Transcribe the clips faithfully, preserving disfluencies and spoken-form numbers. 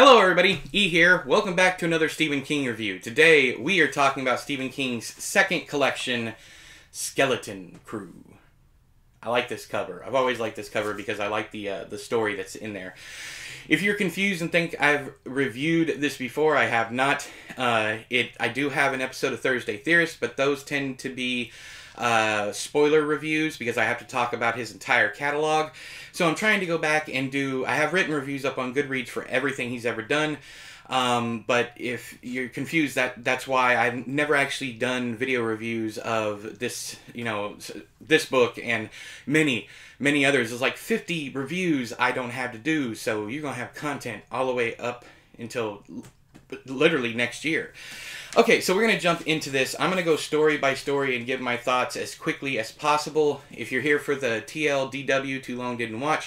Hello everybody, E here. Welcome back to another Stephen King review. Today we are talking about Stephen King's second collection, Skeleton Crew. I like this cover. I've always liked this cover because I like the uh, the story that's in there. If you're confused and think I've reviewed this before, I have not. Uh, it I do have an episode of Thursday Theorists, but those tend to be Uh, spoiler reviews because I have to talk about his entire catalog. So I'm trying to go back and do... I have written reviews up on Goodreads for everything he's ever done. Um, but if you're confused, that that's why I've never actually done video reviews of this, you know, this book and many, many others. There's like fifty reviews I don't have to do. So you're going to have content all the way up until literally next year. Okay, so we're going to jump into this. I'm going to go story by story and give my thoughts as quickly as possible. If you're here for the T L D W, Too Long Didn't Watch,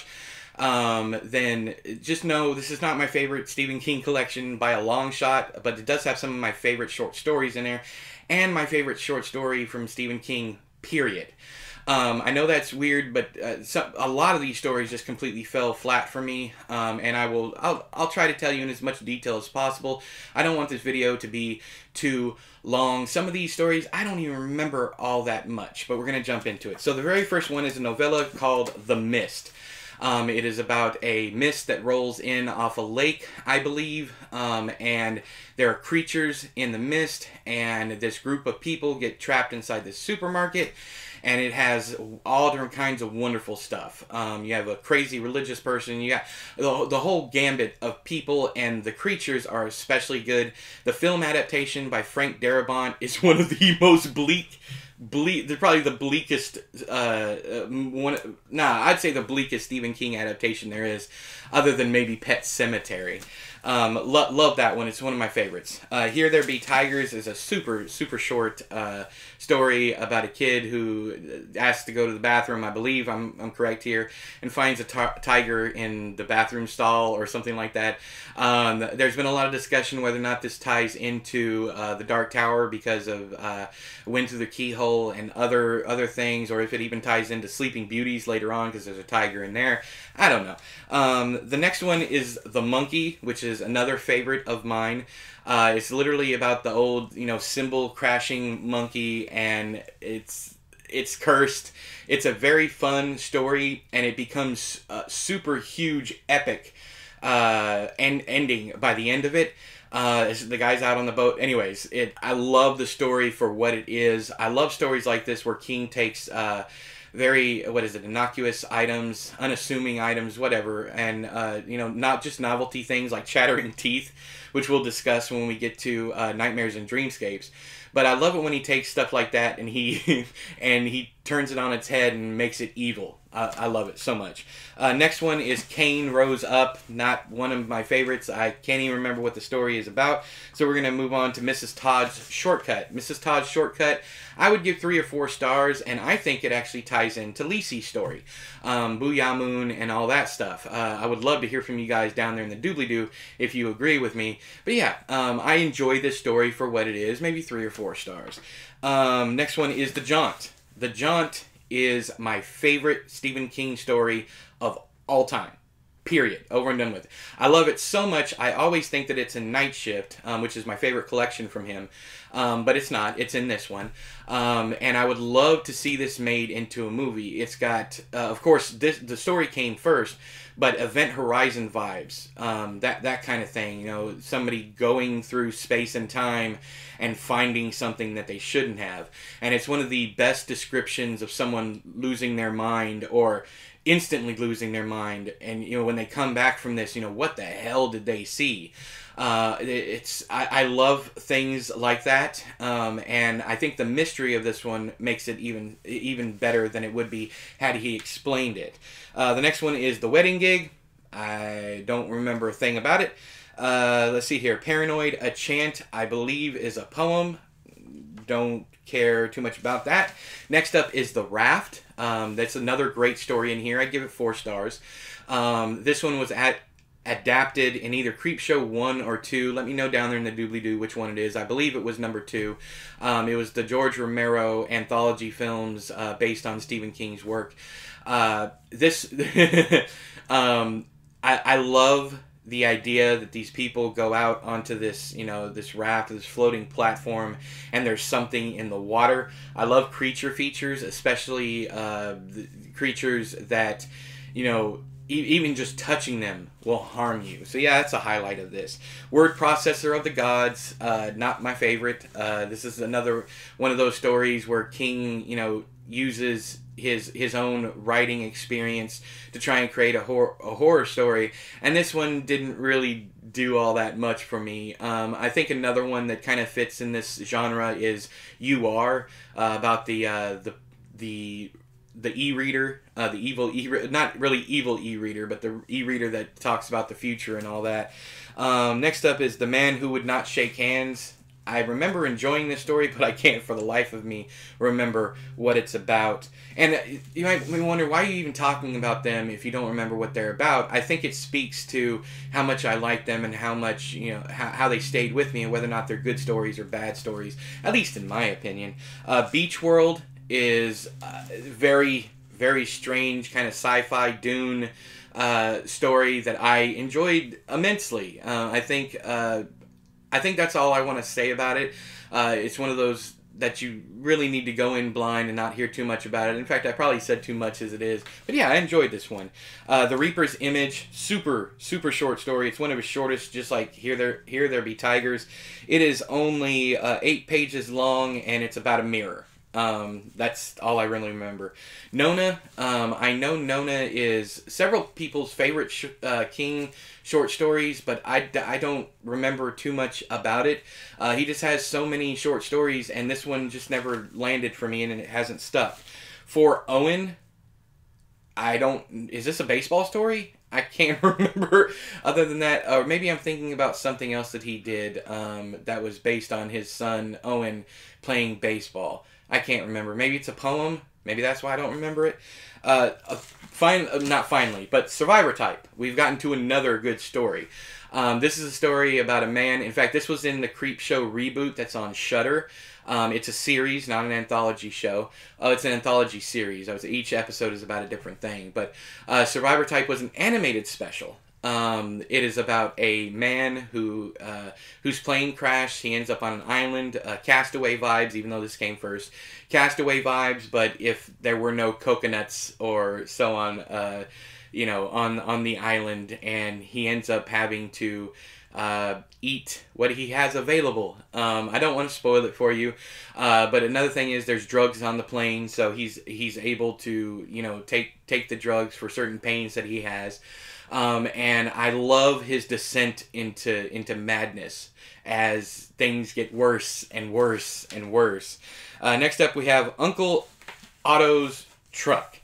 um, then just know this is not my favorite Stephen King collection by a long shot, but it does have some of my favorite short stories in there, and my favorite short story from Stephen King, period. Um, I know that's weird, but uh, some, a lot of these stories just completely fell flat for me, um, and I will, I'll, I'll try to tell you in as much detail as possible. I don't want this video to be too long. Some of these stories, I don't even remember all that much, but we're going to jump into it. So the very first one is a novella called The Mist. Um, it is about a mist that rolls in off a lake, I believe, um, and there are creatures in the mist, and this group of people get trapped inside this supermarket, and it has all different kinds of wonderful stuff. Um, you have a crazy religious person, you got the, the whole gambit of people, and the creatures are especially good. The film adaptation by Frank Darabont is one of the most bleak Bleak, they're probably the bleakest, uh, one, nah, I'd say the bleakest Stephen King adaptation there is, other than maybe Pet Sematary. Um, lo love that one, it's one of my favorites. Uh, Here There Be Tigers is a super, super short uh, story about a kid who asks to go to the bathroom, I believe I'm, I'm correct here, and finds a tiger in the bathroom stall or something like that. Um, there's been a lot of discussion whether or not this ties into uh, the Dark Tower because of uh, Wind Through the Keyhole and other other things, or if it even ties into Sleeping Beauties later on because there's a tiger in there. I don't know. Um, the next one is The Monkey, which is another favorite of mine. Uh, it's literally about the old, you know, cymbal crashing monkey, and it's it's cursed. It's a very fun story, and it becomes a super huge epic uh, and ending by the end of it. Uh, the guy's out on the boat. Anyways, it I love the story for what it is. I love stories like this where King takes uh, very, what is it, innocuous items, unassuming items, whatever, and, uh, you know, not just novelty things like chattering teeth, which we'll discuss when we get to uh, Nightmares and Dreamscapes. But I love it when he takes stuff like that and he and he turns it on its head and makes it evil. Uh, I love it so much. Uh, next one is Cain Rose Up. Not one of my favorites. I can't even remember what the story is about. So we're going to move on to Missus Todd's Shortcut. Missus Todd's Shortcut, I would give three or four stars, and I think it actually ties into Lisey's Story. Um, Booyah Moon and all that stuff. Uh, I would love to hear from you guys down there in the doobly-doo if you agree with me. But yeah, um, I enjoy this story for what it is. Maybe three or four stars. Um, next one is The Jaunt. The Jaunt is my favorite Stephen King story of all time. Period. Over and done with. I love it so much, I always think that it's in Night Shift, um, which is my favorite collection from him. Um, but it's not. It's in this one. Um, and I would love to see this made into a movie. It's got, uh, of course, this, the story came first, but Event Horizon vibes. Um, that, that kind of thing. You know, somebody going through space and time and finding something that they shouldn't have. And it's one of the best descriptions of someone losing their mind or instantly losing their mind, and you know, when they come back from this, you know, what the hell did they see? Uh, it's I, I love things like that, um, and I think the mystery of this one makes it even even better than it would be had he explained it. Uh, the next one is The Wedding Gig. I don't remember a thing about it. Uh, let's see here. Paranoid: A Chant, I believe, is a poem. Don't care too much about that. Next up is The Raft. Um, that's another great story in here. I'd give it four stars. Um, this one was at, adapted in either Creepshow one or two. Let me know down there in the doobly-doo which one it is. I believe it was number two. Um, it was the George Romero anthology films uh, based on Stephen King's work. Uh, this... um, I, I love the idea that these people go out onto this, you know, this raft, this floating platform, and there's something in the water. I love creature features, especially uh, the creatures that, you know, e- even just touching them will harm you. So yeah, that's a highlight of this. Word Processor of the Gods, uh, not my favorite. Uh, this is another one of those stories where King, you know, uses his his own writing experience to try and create a horror a horror story, and this one didn't really do all that much for me. um I think another one that kind of fits in this genre is You Are, uh, about the uh the the the e-reader, uh the evil e not really evil e-reader, but the e-reader that talks about the future and all that. Um next up is The Man Who Would Not Shake Hands. I remember enjoying this story, but I can't for the life of me remember what it's about. And you might wonder, why are you even talking about them if you don't remember what they're about? I think it speaks to how much I like them and how much, you know, how, how they stayed with me and whether or not they're good stories or bad stories, at least in my opinion. Uh, Beach World is uh, very, very strange kind of sci-fi Dune uh, story that I enjoyed immensely. Uh, I think... Uh, I think that's all I want to say about it. Uh, it's one of those that you really need to go in blind and not hear too much about it. In fact, I probably said too much as it is. But yeah, I enjoyed this one. Uh, The Reaper's Image, super, super short story. It's one of his shortest, just like Here There, Here There Be Tigers. It is only uh, eight pages long, and it's about a mirror. Um, that's all I really remember. Nona, um, I know Nona is several people's favorite sh uh, King short stories, but I, I don't remember too much about it. Uh, he just has so many short stories, and this one just never landed for me, and it hasn't stuck. For Owen, I don't... Is this a baseball story? I can't remember. Other than that, or maybe I'm thinking about something else that he did um, that was based on his son, Owen, playing baseball. I can't remember. Maybe it's a poem. Maybe that's why I don't remember it. Uh, a fine, not finally, but Survivor Type. We've gotten to another good story. Um, this is a story about a man. In fact, this was in the Creepshow reboot that's on Shudder. Um, it's a series, not an anthology show. Oh, it's an anthology series. I was, each episode is about a different thing. But uh, Survivor Type was an animated special. Um, it is about a man who, uh, whose plane crashed. He ends up on an island, uh, Castaway vibes, even though this came first. Castaway vibes, but if there were no coconuts or so on, uh, you know, on, on the island, and he ends up having to, uh, eat what he has available. Um, I don't want to spoil it for you, uh, but another thing is there's drugs on the plane, so he's, he's able to, you know, take, take the drugs for certain pains that he has. Um, and I love his descent into into madness as things get worse and worse and worse. Uh, next up, we have Uncle Otto's Truck.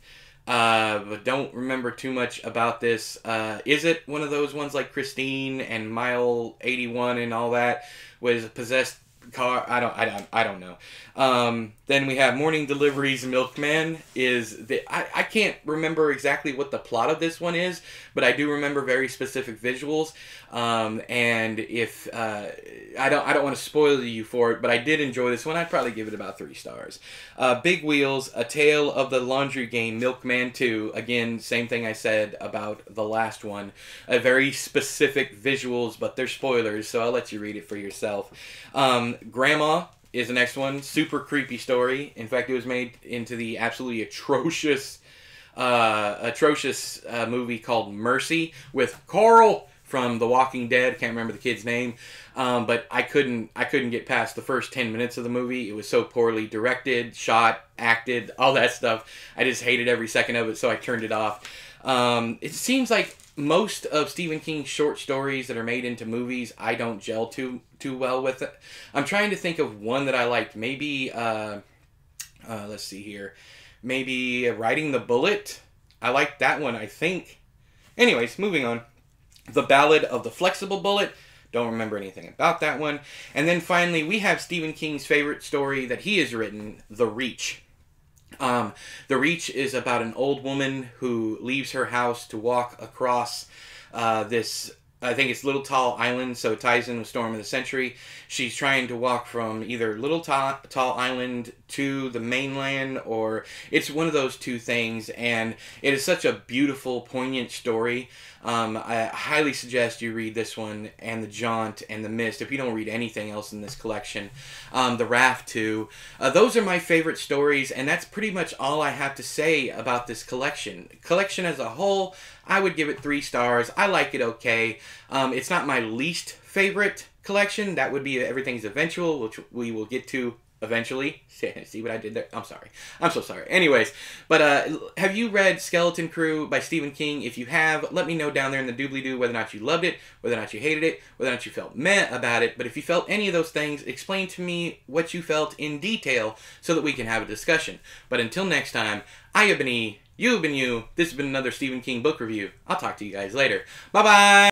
Uh, but don't remember too much about this. Uh, is it one of those ones like Christine and Mile eighty-one and all that was possessed car? I don't, I don't, I don't know. Um, then we have Morning Deliveries Milkman. Is the, I, I can't remember exactly what the plot of this one is, but I do remember very specific visuals. Um, and if, uh, I don't, I don't want to spoil you for it, but I did enjoy this one. I'd probably give it about three stars. Uh, Big Wheels, A Tale of the Laundry Game, Milkman two. Again, same thing I said about the last one. A very specific visuals, but they're spoilers, so I'll let you read it for yourself. Um, Grandma is the next one. Super creepy story. In fact, it was made into the absolutely atrocious, uh, atrocious uh, movie called Mercy with Carl from The Walking Dead. Can't remember the kid's name, um, but I couldn't. I couldn't get past the first ten minutes of the movie. It was so poorly directed, shot, acted, all that stuff. I just hated every second of it, so I turned it off. Um, it seems like most of Stephen King's short stories that are made into movies, I don't gel too too well with it. I'm trying to think of one that I liked. Maybe, uh, uh, let's see here. Maybe Riding the Bullet. I liked that one, I think. Anyways, moving on. The Ballad of the Flexible Bullet. Don't remember anything about that one. And then finally, we have Stephen King's favorite story that he has written, The Reach. Um, The Reach is about an old woman who leaves her house to walk across uh, this I think it's Little Tall Island, so it ties in with Storm of the Century. She's trying to walk from either Little Tall, Tall Island to the mainland, or it's one of those two things, and it is such a beautiful, poignant story. Um, I highly suggest you read this one, and The Jaunt, and The Mist, if you don't read anything else in this collection. Um, The Raft, too. Uh, those are my favorite stories, and that's pretty much all I have to say about this collection. Collection as a whole, I would give it three stars. I like it okay. Um, it's not my least favorite collection. That would be Everything's Eventual, which we will get to eventually. See what I did there? I'm sorry. I'm so sorry. Anyways, but uh, have you read Skeleton Crew by Stephen King? If you have, let me know down there in the doobly-doo whether or not you loved it, whether or not you hated it, whether or not you felt meh about it. But if you felt any of those things, explain to me what you felt in detail so that we can have a discussion. But until next time, I have been E. You've been you. This has been another Stephen King book review. I'll talk to you guys later. Bye-bye.